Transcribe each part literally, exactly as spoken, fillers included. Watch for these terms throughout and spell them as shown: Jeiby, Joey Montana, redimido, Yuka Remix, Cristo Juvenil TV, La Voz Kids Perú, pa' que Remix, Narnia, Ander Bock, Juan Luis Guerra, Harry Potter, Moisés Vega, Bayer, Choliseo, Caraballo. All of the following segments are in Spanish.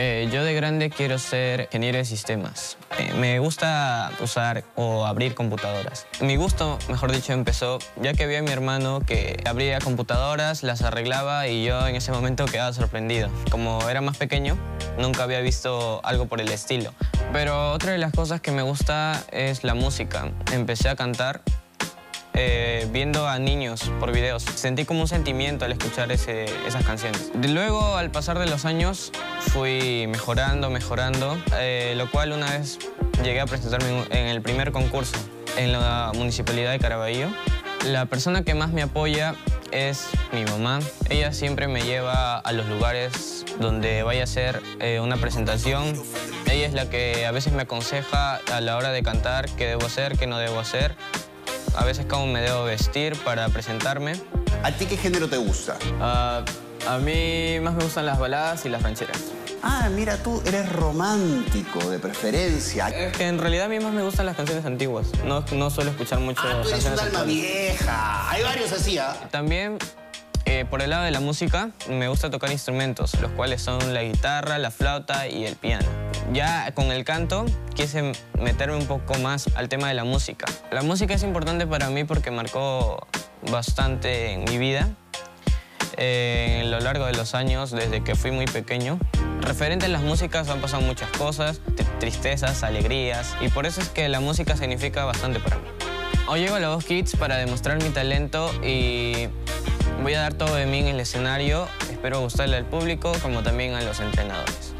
Eh, yo de grande quiero ser ingeniero de sistemas. Eh, me gusta usar o abrir computadoras. Mi gusto, mejor dicho, empezó ya que vi a mi hermano que abría computadoras, las arreglaba y yo en ese momento quedaba sorprendido. Como era más pequeño, nunca había visto algo por el estilo. Pero otra de las cosas que me gusta es la música. Empecé a cantar eh, viendo a niños por videos. Sentí como un sentimiento al escuchar ese, esas canciones. Luego, al pasar de los años, fui mejorando, mejorando, eh, lo cual una vez llegué a presentarme en el primer concurso en la municipalidad de Caraballo. La persona que más me apoya es mi mamá. Ella siempre me lleva a los lugares donde vaya a hacer eh, una presentación. Ella es la que a veces me aconseja a la hora de cantar qué debo hacer, qué no debo hacer. A veces cómo me debo vestir para presentarme. ¿A ti qué género te gusta? Uh, a mí más me gustan las baladas y las rancheras. Ah, mira, tú eres romántico, de preferencia. Es que en realidad a mí más me gustan las canciones antiguas. No, no suelo escuchar mucho ah, tú eres canciones un alma vieja. Hay varios así, ¿ah? ¿eh? También, eh, por el lado de la música, me gusta tocar instrumentos, los cuales son la guitarra, la flauta y el piano. Ya con el canto, quise meterme un poco más al tema de la música. La música es importante para mí porque marcó bastante en mi vida. Eh, a lo largo de los años, desde que fui muy pequeño. Referente a las músicas han pasado muchas cosas, tristezas, alegrías, y por eso es que la música significa bastante para mí. Hoy llego a La Voz Kids para demostrar mi talento y voy a dar todo de mí en el escenario. Espero gustarle al público como también a los entrenadores.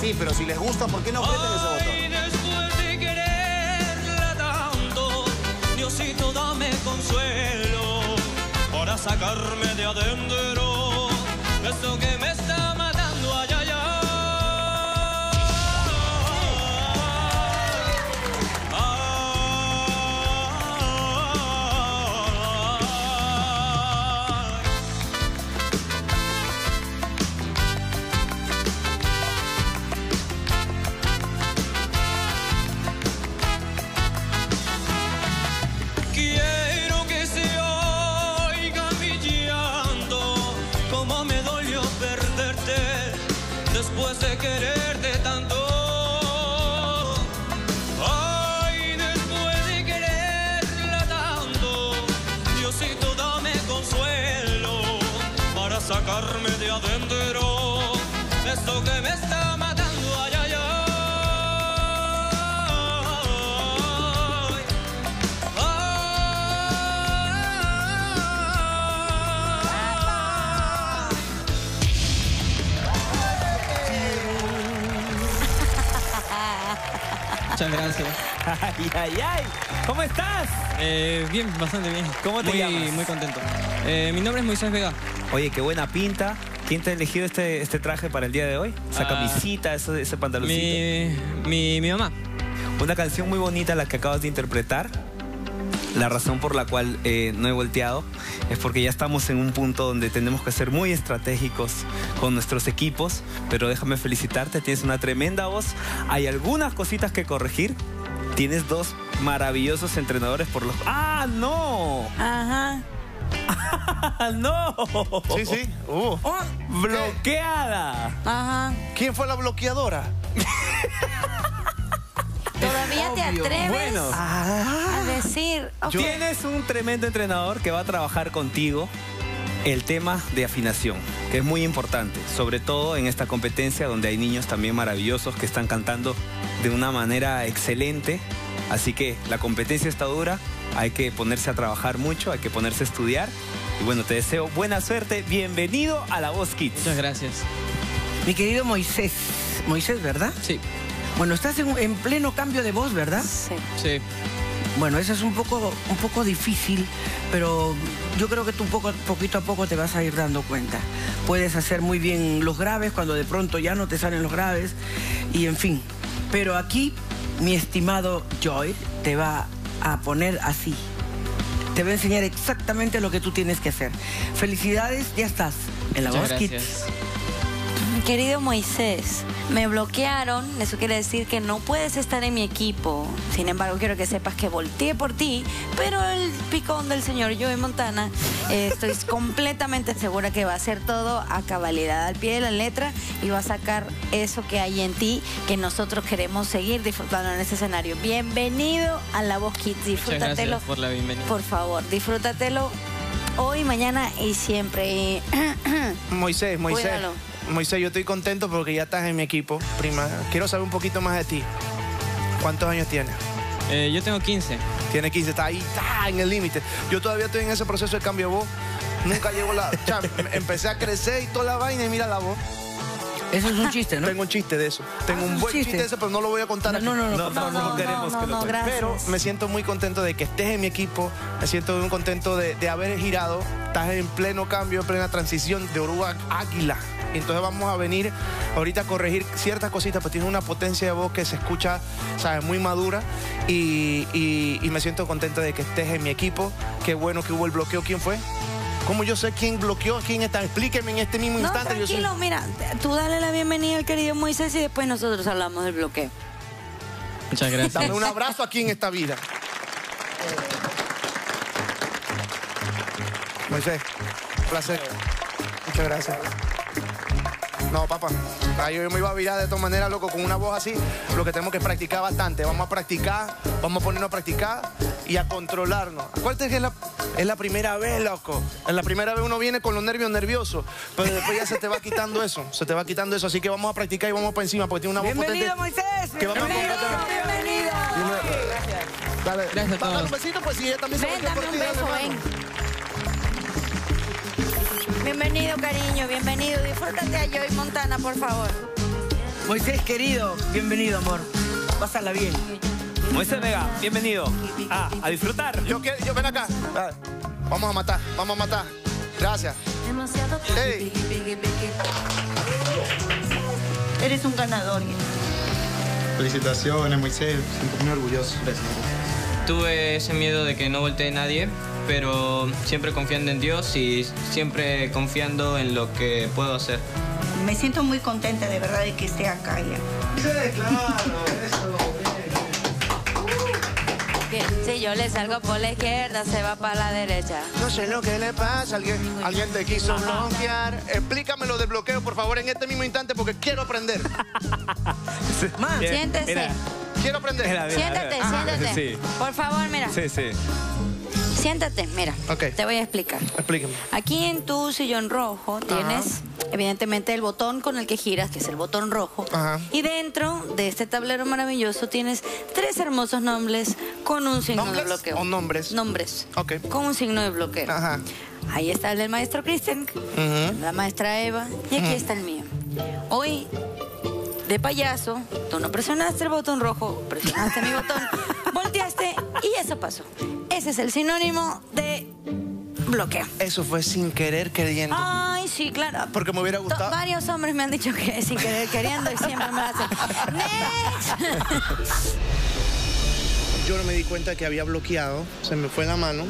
Sí, pero si les gusta, ¿por qué no apretan ese botón? Ay, después de quererla tanto, Diosito, dame consuelo para sacarme de adentro esto que me está matando allá, allá. Después de quererte tanto, ay, después de quererla tanto, Diosito, dame consuelo para sacarme de adentro esto que me está matando allá. Muchas gracias. Ay, ay, ay. ¿Cómo estás? Eh, bien, bastante bien. ¿Cómo te muy, llamas? Muy contento. Eh, mi nombre es Moisés Vega. Oye, qué buena pinta. ¿Quién te ha elegido este, este traje para el día de hoy? Esa ah, camisita, ese, ese pantaloncito. Mi, mi, mi mamá. Una canción muy bonita la que acabas de interpretar. La razón por la cual eh, no he volteado es porque ya estamos en un punto donde tenemos que ser muy estratégicos con nuestros equipos, pero déjame felicitarte, tienes una tremenda voz. Hay algunas cositas que corregir. Tienes dos maravillosos entrenadores por los... ¡Ah, no! Ajá. ¡No! Sí, sí. Uh. Oh, ¡bloqueada! Ajá. ¿Quién fue la bloqueadora? ¿Todavía te atreves bueno, a decir? Okay. Tienes un tremendo entrenador que va a trabajar contigo el tema de afinación, que es muy importante, sobre todo en esta competencia donde hay niños también maravillosos que están cantando de una manera excelente. Así que la competencia está dura, hay que ponerse a trabajar mucho, hay que ponerse a estudiar. Y bueno, te deseo buena suerte. Bienvenido a La Voz Kids. Muchas gracias. Mi querido Moisés. Moisés, ¿verdad? Sí. Bueno, estás en, en pleno cambio de voz, ¿verdad? Sí. Sí. Bueno, eso es un poco, un poco difícil, pero yo creo que tú poco, poquito a poco te vas a ir dando cuenta. Puedes hacer muy bien los graves cuando de pronto ya no te salen los graves y en fin. Pero aquí, mi estimado Joey, te va a poner así. Te va a enseñar exactamente lo que tú tienes que hacer. Felicidades, ya estás en La Voz Kids. Querido Moisés, me bloquearon, eso quiere decir que no puedes estar en mi equipo. Sin embargo, quiero que sepas que volteé por ti, pero el picón del señor Joey Montana, eh, estoy completamente segura que va a hacer todo a cabalidad, al pie de la letra, y va a sacar eso que hay en ti, que nosotros queremos seguir disfrutando en este escenario. Bienvenido a La Voz Kids, disfrútatelo. Muchas gracias por la bienvenida. Por favor, disfrútatelo hoy, mañana y siempre. Moisés, Moisés. Cuídalo. Moisés, yo estoy contento porque ya estás en mi equipo, prima. Quiero saber un poquito más de ti. ¿Cuántos años tienes? Eh, yo tengo quince. Tiene quince, está ahí, está en el límite. Yo todavía estoy en ese proceso de cambio de voz. Nunca llevo la... O sea, empecé a crecer y toda la vaina y mira la voz. Eso es un chiste, ¿no? Tengo un chiste de eso. Tengo ah, un buen chiste. chiste de eso, pero no lo voy a contar. No, aquí. no, no, no, no, no, no, no, no queremos no, no, que lo cuente. No, pero me siento muy contento de que estés en mi equipo. Me siento muy contento de, de haber girado. Estás en pleno cambio, en plena transición de oruga a águila. Entonces vamos a venir ahorita a corregir ciertas cositas, pero tienes una potencia de voz que se escucha, sabes, muy madura. Y, y, y me siento contento de que estés en mi equipo. Qué bueno que hubo el bloqueo. ¿Quién fue? ¿Cómo yo sé quién bloqueó, quién está? Explíqueme en este mismo no, instante. Tranquilo, yo soy... mira, tú dale la bienvenida al querido Moisés y después nosotros hablamos del bloqueo. Muchas gracias. Dame un abrazo aquí en esta vida. Moisés, un placer. Muchas gracias. No, papá, yo me iba a virar de todas maneras, loco, con una voz así. Lo que tenemos que practicar bastante. Vamos a practicar, vamos a ponernos a practicar y a controlarnos. Acuérdate que es la, es la primera vez, loco. En la primera vez uno viene con los nervios nerviosos, pero después ya se te va quitando eso. Se te va quitando eso, así que vamos a practicar y vamos para encima, porque tiene una voz potente. ¡Bienvenido, Moisés! ¡Bienvenido! ¡Bienvenido! Gracias. Dale, gracias a todos. Un besito, pues, y ella también se va a quedar un beso, ven. Bienvenido, cariño, bienvenido. Disfrútate a Joey Montana, por favor. Moisés, querido, bienvenido, amor. Pásala bien. Moisés Vega, bienvenido. Ah, a disfrutar. Yo quiero, yo, ven acá. Vamos a matar, vamos a matar. Gracias. Hey. Eres un ganador. Felicitaciones, Moisés. Siempre muy orgulloso. Gracias. Tuve ese miedo de que no voltee nadie, pero siempre confiando en Dios y siempre confiando en lo que puedo hacer. Me siento muy contenta, de verdad, de que esté acá ya. Sí, claro, eso, bien. Uh. Si yo le salgo por la izquierda, se va para la derecha. No sé lo que le pasa, alguien, alguien te quiso Ajá. bloquear. Explícame lo del bloqueo, por favor, en este mismo instante, porque quiero aprender. Man, bien, siéntese. Mira. Quiero aprender. Mira, mira, siéntate, mira. siéntate. Sí. Por favor, mira. Sí, sí. Siéntate, mira, okay. Te voy a explicar. Explícame. Aquí en tu sillón rojo tienes, Ajá. evidentemente, el botón con el que giras, que es el botón rojo. Ajá. Y dentro de este tablero maravilloso tienes tres hermosos nombres con un signo ¿Nombres? de bloqueo. ¿O nombres? Nombres. Okay. Con un signo de bloqueo. Ajá. Ahí está el del maestro Cristian, uh-huh. la maestra Eva, y aquí uh-huh. está el mío. Hoy, de payaso, tú no presionaste el botón rojo, presionaste mi botón, volteaste y eso pasó. Ese es el sinónimo de bloqueo. Eso fue sin querer queriendo. Ay, sí, claro. Porque me hubiera gustado. To- varios hombres me han dicho que sin querer queriendo y siempre me hacen. ¡Next! Yo no me di cuenta que había bloqueado, se me fue la mano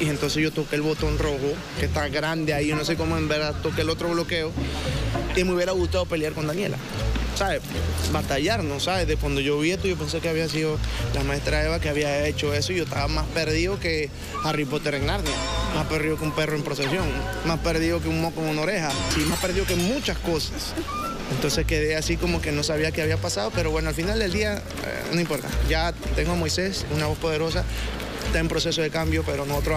y entonces yo toqué el botón rojo, que está grande ahí, yo no sé cómo en verdad toqué el otro bloqueo y me hubiera gustado pelear con Daniela. ¿sabes?, batallarnos, ¿sabes? De cuando yo vi esto, yo pensé que había sido la maestra Eva que había hecho eso y yo estaba más perdido que Harry Potter en Narnia, más perdido que un perro en procesión, más perdido que un moco en una oreja, y más perdido que muchas cosas. Entonces quedé así como que no sabía qué había pasado, pero bueno, al final del día, eh, no importa. Ya tengo a Moisés, una voz poderosa, está en proceso de cambio, pero nosotros...